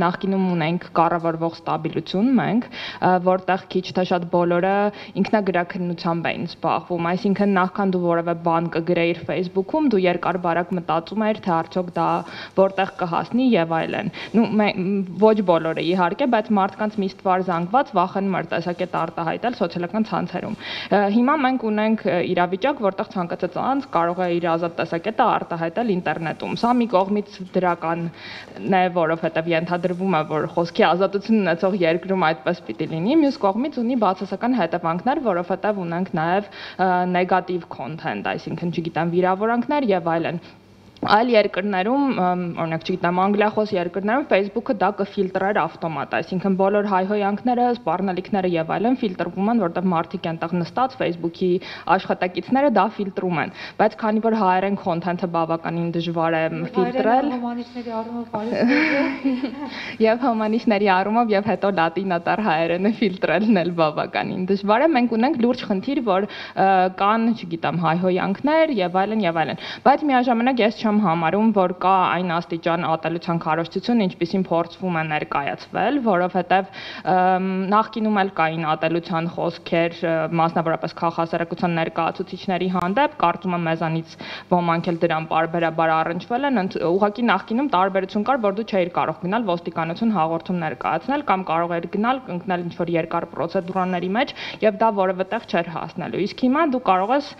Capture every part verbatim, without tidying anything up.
Նախկինում ունենք կառավարվող ստաբիլություն մենք, որտեղ քիչ թե շատ բոլորը ինքնագրաքննությամբ էին զբաղվում, այսինքն նախքան դու որևէ բան կգրեիր Facebook-ում, դու երկար բարակ մտածում էիր, թե արդյոք դա որտեղ կհասնի եւ այլն։ Նու ոչ բոլորը իհարկե, բայց մարդկանց միշտ վար զանգված վախենում էր տեսակետ արտահայտել սոցիալական ցանցերում։ Հիմա մենք ունենք իրավիճակ, որտեղ ցանկացած անձ կարող է իր ազատ տեսակետը արտահայտել ինտերնետում։ Սա մի կողմից դրական է, որովհետեւ ենթադրվում է, որ խոսքի ազատություն ունեցող երկրում այդպես պիտի լինի, մյուս կողմից ունի բացասական հետևանքներ, որովհետև ունենք նաև նեգատիվ կոնթենտ, այսինքն չգիտեմ վիրավորանքներ եւ այլն։ Այլ երկրներում, օրինակ չգիտեմ անգլիախոս երկրներում Facebook-ը դա կֆիլտրեր ավտոմատ, այսինքն բոլոր հայհոյանքները, սպառնալիքները եւ այլն ֆիլտրվում են, որտեղ մարդիկ այնտեղ նստած Facebook-ի աշխատակիցները դա ֆիլտրում են, բայց քանի որ հայերեն կոնթենթը բավականին դժվար է ֆիլտրել, եւ հոմանիշների առումով եւ հետո լատինատար հայերենը ֆիլտրելն էլ բավականին դժվար է, մենք ունենք լուրջ խնդիր, որ կան, չգիտեմ, հայհոյանքներ եւ այլն եւ այլն, բայց միաժամանակ ես չեմ համարում, որ կա այն աստիճան ատելության քարոզչություն, ինչպիսին փորձվում է ներկայացվել, որովհետև նախկինում էլ կային ատելության խոսքեր, մասնավորապես քաղաքասարակության ներկայացուցիչների հանդեպ, կարծում եմ մեզանից ոմանք էլ դրան բարբերաբար առնչվել են, ուղղակի նախկինում տարբերություն կար, որ դու չէիր կարող գնալ ոստիկանություն հաղորդում ներկայացնել կամ կարող էր գնալ ընկնել ինչ-որ երկար պրոցեդուրաների մեջ եւ դա որևէ տեղ չէր հասնելու։ Իսկ հիմա դու կարող ես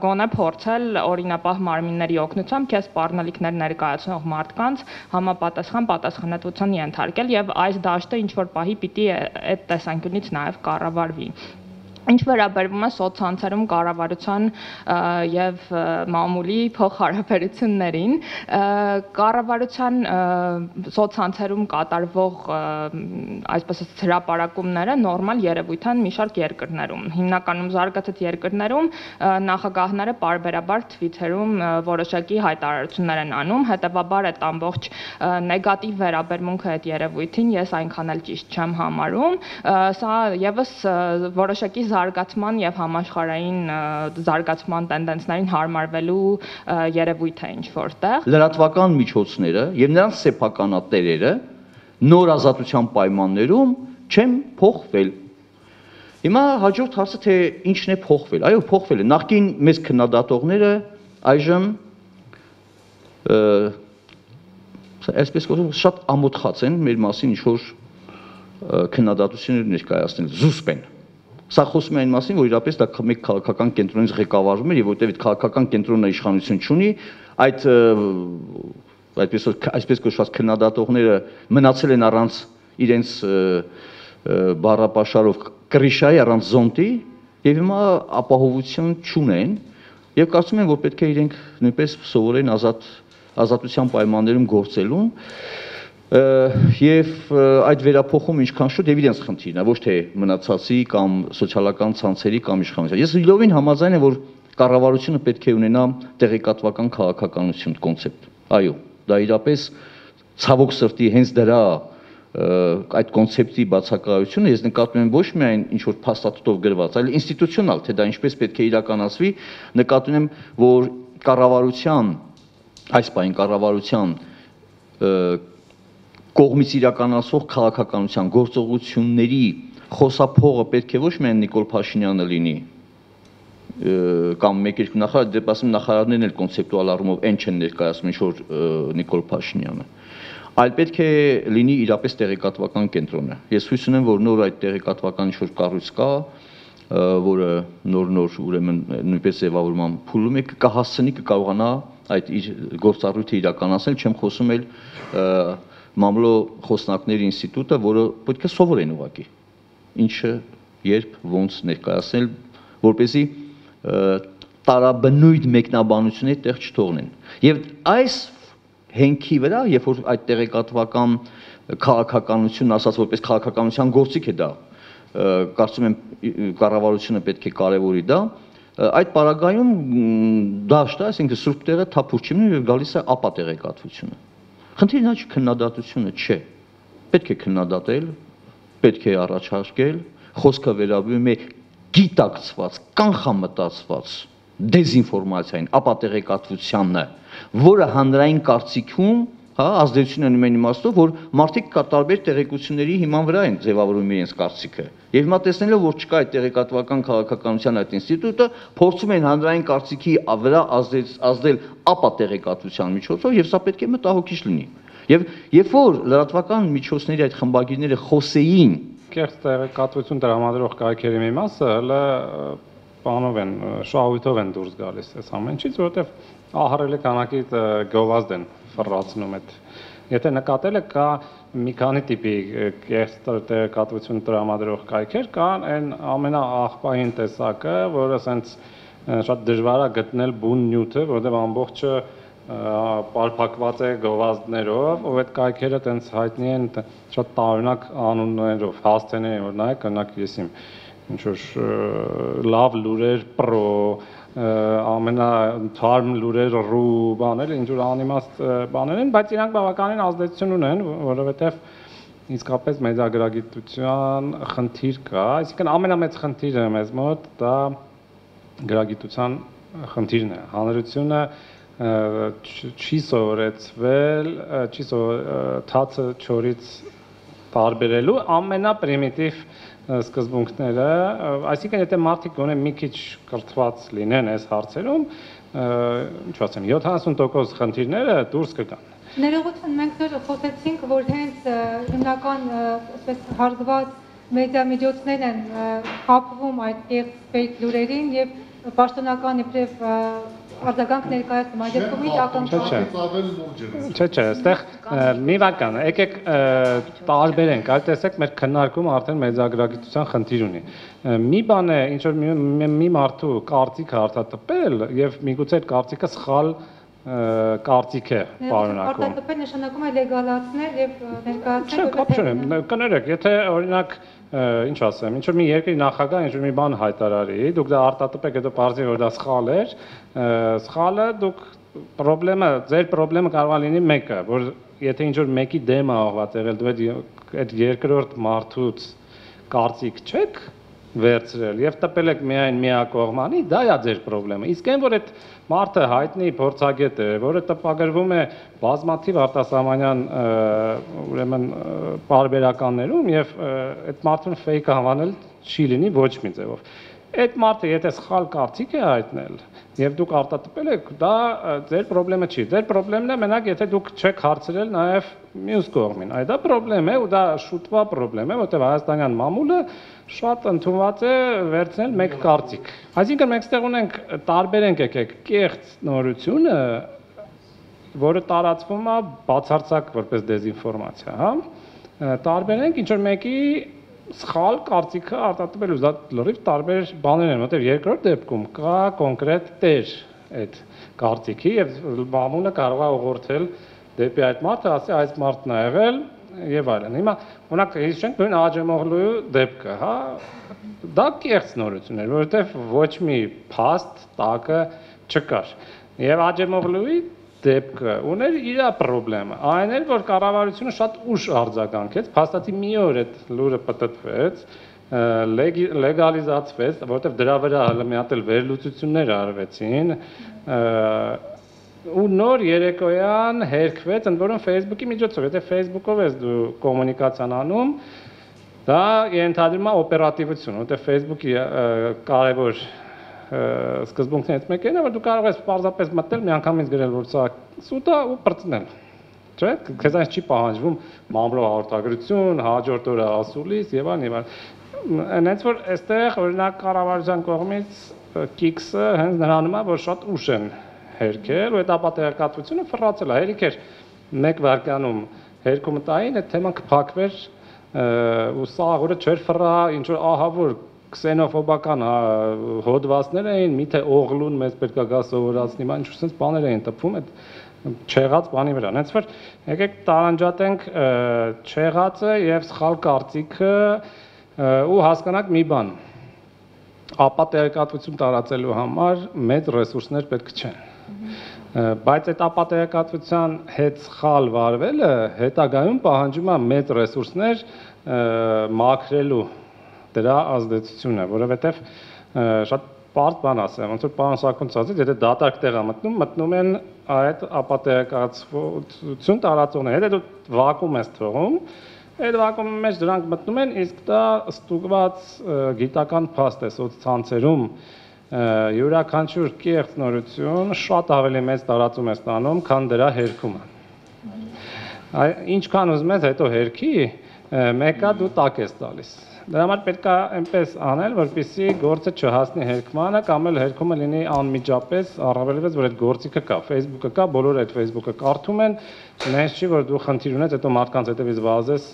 գոնե փորձել օրինապահ մարմինների օգնությամբ քեզ սպառնալիքներ ներկայացնող մարդկանց համապատասխան պատասխանատվության ենթարկել եւ այս դաշտը ինչ որ պահի պիտի այդ տեսանկյունից նաեւ կառավարվի։ Ինչ վերաբերվում է սոցցանցերում կառավարության եւ մամուլի փոխհարաբերություններին, կառավարության սոցցանցերում կատարվող այսպես ասած հրապարակումները նորմալ երևույթ են մի շարք երկրներում։ Հիմնականում զարգացած երկրներում նախագահները պարբերաբար Twitter-ում որոշակի հայտարարություններ են անում, հետեւաբար այդ ամբողջ նեգատիվ վերաբերմունքը այդ երևույթին ես այնքան էլ ճիշտ չեմ համարում։ Սա եւս որոշակի զարգացման եւ համաշխարհային զարգացման տենդենսներին հարմարվելու երևույթ է ինչ որտեղ։ Լրատվական միջոցները եւ նրանց սեփականատերերը նոր ազատության պայմաններում չեն փոխվել։ Հիմա հաջորդ հարցը թե ինչն է փոխվել։ Այո, փոխվել է։ Նախկին մեզ քննադատողները այժմ այսպես կոչվում շատ ամոթխած են մեր մասին ինչ որ քննադատություններ ներկայացնել, զուսպ են։ Սա խոսում է այն մասին, որ իրապես դա մեկ քաղաքական կենտրոնից ղեկավարվում է եւ որտեղ այդ քաղաքական կենտրոնը իշխանություն չունի, այդ այդպես այսպես կոչված քննադատողները մնացել են առանց իրենց բառապաշարով կրիշայի, առանց զոնտի եւ հիմա ապահովություն չունեն եւ կարծում եմ, որ պետք է իրենք նույնպես սովորեն ազատ ազատության պայմաններում գործելուն։ Եվ այդ վերափոխում ինչքան շուտ եւ իրենց խնդիրն է, ոչ թե մնացածի կամ սոցիալական ցանցերի կամ իշխանության։ Ես լիովին համաձայն եմ, որ կառավարությունը պետք է ունենա տեղեկատվական քաղաքականություն կոնցեպտ։ Այո, դա իրապես ցավոք սրտի հենց դրա այդ կոնցեպտի բացակայությունը ես նկատում եմ ոչ միայն ինչ որ փաստաթղթով գրված, այլ ինստիտուցիոնալ, թե դա ինչպես պետք է իրականացվի, նկատում եմ, որ կառավարության այս պայն կառավարության կողմից իրականացվող քաղաքականության գործողությունների խոսափողը պետք է ոչ միայն Նիկոլ Փաշինյանը լինի կամ մեկ երկու նախարար, դե ասեմ նախարարներն էլ կոնցեպտուալ առումով այն չեն ներկայացնում, ինչ որ Նիկոլ Փաշինյանը, այլ պետք է լինի իրապես տեղեկատվական կենտրոնը։ Ես հույս ունեմ, որ նոր այդ տեղեկատվական ինչ որ կառույց կա, որը նոր-նոր ուրեմն նույնպես ձևավորման փուլում է, կհասցնի, կկարողանա այդ իր գործառույթը իրականացնել, չեմ խոսում էլ Մամլո խոսնակների ինստիտուտը, որը պետք է սովորեն ուղղակի, ինչը երբ ոնց ներկայացնել, որպեսզի տարաբնույթ մեկնաբանությունների տեղ չթողնեն։ Եվ այս հենքի վրա, երբ որ այդ տեղեկատվական քաղաքականությունն ասած որպես քաղաքականության գործիք է դա, կարծում եմ կառավարությունը պետք է կարևորի դա, այդ պարագայում դաշտը, այսինքն սուրբ տեղը թափուր չի մնում եւ գալիս է ապա տեղեկատվությունը։ Խնդիրն այլ քննադատությունը չէ, պետք է քննադատել, պետք է առաջարկել, խոսքը վերաբերում է գիտակցված, կանխամտածված դեզինֆորմացիային, ապատեղեկատվությանը, որը հանրային կարծիքում ազդեցություն են ունեն իմաստով, որ մարդիկ տարբեր տեղեկությունների հիման վրա են ձևավորում իրենց կարծիքը։ Եվ հիմա տեսնելով, որ չկա այդ տեղեկատվական քաղաքականության այդ ինստիտուտը, փորձում են հանրային կարծիքի վրա ազդել ապատեղեկատվության միջոցով, եւ սա պետք է մտահոգիչ լինի։ Եվ երբ որ լրատվական միջոցների այդ խմբագիրները խոսեին կերտ տեղեկատվություն դրամադրող կայքերի մի մասը հələ բանով են, շահույթով են դուրս գալիս այս ամենից, որովհետև ահռելի քանակիտ գովազդ են ֆռացնում այդ։ Եթե նկատել եք, կա մի քանի տիպի կերտ տեղեկատվություն դրամադրող կայքեր, կան այն ամենաախպային տեսակը, որը ասենց շատ դժվար է գտնել բուն նյութը, որովհետև ամբողջը պարփակված է գովազդներով, ու այդ կայքերը տենց հայտնի են շատ տարօրինակ անուններով, հաստենի են, որ նայեք, օրինակ ես իմ ինչ-որ լավ լուրեր պրո, ամենաթարմ լուրեր ռու բաներ, ինչ-որ անիմաստ բաներ են, բայց իրանք բավականին ազդեցություն ունեն, որովհետև իսկապես մեդիագրագիտության խնդիր կա, այսինքն ամենամեծ խնդիրը մեզ մոտ դա գրագիտության խնդիրն է, հանրությունը չի սովորեցվել, չի թացը չորից տարբերելու ամենապրիմիտիվ սկզբունքները, այսինքն եթե մարդիկ գոնե մի քիչ կրթված լինեն այս հարցերում, ինչ ասեմ, յոթանասուն տոկոս խնդիրները դուրս կգան։ Ներողություն, մենք նոր խոսեցինք, որ հենց հիմնական հարգված մեդիամիջոցներն են խաբվում այդ կեղծ ֆեյք լուրերին եւ պաշտոնական իբրև Արձագանք ներկայացնում, այդ դեպքում ի՞նչ ակնկալում։ Չէ, չէ, այստեղ մի վական, եկեք տարբերենք, այլ տեսեք մեր քննարկումը արդեն մեդիագրագիտության խնդիր ունի։ Մի բան է, ինչ որ մի մարդու կարծիքը արտատպել եւ միգուցե կարծիքը սխալ կարծիք է պարունակում։ Արտատպել նշանակում է լեգալացնել եւ ներկայացնել։ Չէ, կապչունեմ, կներեք, եթե օրինակ ինչ ասեմ, ինչ որ մի երկրի նախագահ ինչ որ մի բան հայտարարի, դուք դա արտատպեք, հետո բարձի որ դա սխալ էր, սխալը դուք խնդրեմը, ձեր խնդրեմը կարող է լինի մեկը, որ եթե ինչ որ մեկի դեմ է ողված եղել, դու այդ երկրորդ մարդուց կարծիք չեք վերցրել եւ տպել եք միայն միակողմանի, դա է ձեր խնդրեմը։ Իսկ այն որ այդ մարդը հայտնի փորձագետ է, որը տպագրվում է բազմաթիվ արտասահմանյան ուրեմն պարբերականներում եւ այդ մարդուն ֆեյք անվանել չի լինի ոչ մի ձևով։ Այդ մարդը եթե սխալ կարծիք է հայտնել եւ դուք արտատպել եք, դա ձեր խնդրեմը չի։ Ձեր խնդրեմն է մենակ եթե դուք չեք հարցրել նաեւ մյուս կողմին։ Այդ դա խնդրեմ է ու դա շուտվա խնդրեմ է, որտեղ հայաստանյան մամուլը շատ ընդունված է վերցնել մեկ կարծիք։ Այսինքն մենք ստեղ ունենք տարբերենք եկեք կեղծ նորությունը, որը տարածվում է բացարձակ որպես դեզինֆորմացիա, հա։ Տարբերենք ինչ որ մեկի սխալ կարծիքը արտատպելու, դա լրիվ տարբեր բաներ են, որտեղ երկրորդ դեպքում կա կոնկրետ տեր այդ կարծիքի եւ մամուլը կարող է ուղղորդել դեպի այդ մարդը, ասի այս մարդն է եղել եւ այլն։ Հիմա օրինակ հիշենք նույն Աջեմօղլու դեպքը, հա, դա կեղծ նորություն էր, որովհետեւ ոչ մի փաստ տակը չկար։ Եվ Աջեմօղլուի դեպքը ուներ իր խնդրեմը, այն էր որ կառավարությունը շատ ուշ արձագանքեց, փաստացի մի օր այդ լուրը պատտվեց, լեգալիզացվեց, որովհետեւ դրա վրա հələ մի հատ էլ վերլուծություններ արվեցին։ Ու նոր երեկոյան հերքվեց, ընդ որում Facebook-ի միջոցով, եթե Facebook-ով ես դու կոմունիկացիան անում, դա ենթադրում է օպերատիվություն, որտեղ Facebook-ի կարևոր սկզբունքներից մեկն է, որ դու կարող ես պարզապես մտնել, միանգամից գրել, որ սա սուտ է ու պրծնել, չէ՞, քեզանից չի պահանջվում մամլո հաղորդագրություն, հաջորդ օրը ասուլիս եւ այլն եւ այլն։ Այնպես որ այստեղ օրինակ կառավարության կողմից կիքսը հենց նրանում է, որ շատ ուշ են հերքել, ու այդ ապատեղեկատվությունը ֆռացել է, հերիք էր մեկ վարկանում հերքումը տային, այդ թեման կփակվեր ու սա օրը չէր ֆռա, ինչ-որ ահավոր կսենոֆոբական հոդվածներ էին, միթե օղլուն մեզ պետք է գա սովորացնի, բան ինչ-որ sense բաներ էին տպվում այդ չեղած բանի վրա։ Հենց որ եկեք տարանջատենք չեղածը եւ սխալ կարծիքը ու հասկանանք մի բան, ապատեղեկատվություն տարածելու համար մեծ ռեսուրսներ պետք չեն։ Բայց այդ ապատեղեկատվության հետ սխալ վարվելը հետագայում պահանջում է մեծ ռեսուրսներ մաքրելու դրա ազդեցությունը, որովհետև շատ պարտ բան ասեմ, ոնց որ պարոն Սարգսյանը ասաց, եթե դատարկ տեղա մտնում, մտնում են այդ ապատեգացություն տարածողները, հետո վակում ես թողում, այդ վակումի մեջ դրանք մտնում են, իսկ դա ստուգված գիտական փաստ է սոցցանցերում յուրաքանչյուր կեղծ նորություն շատ ավելի մեծ տարածում է ստանում, քան դրա հերքումը։ Ինչքան ուզում ես հետո հերքի, մեկը դու տակ ես տալիս։ Դրա համար պետք է այնպես անել, որպեսզի գործը չհասնի հերկմանը, կամ էլ հերկումը լինի անմիջապես, առավելևս, որ այդ գործիքը կա, Facebook-ը կա, բոլորը այդ Facebook-ը կարդում են, նենց չի, որ դու խնդիր ունես, հետո մարդկանց հետևից վազես,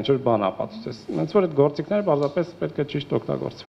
ինչ որ բան ապացուցես։ Հենց որ այդ գործիքները պարզապես պետք է ճիշտ օգտագործվեն։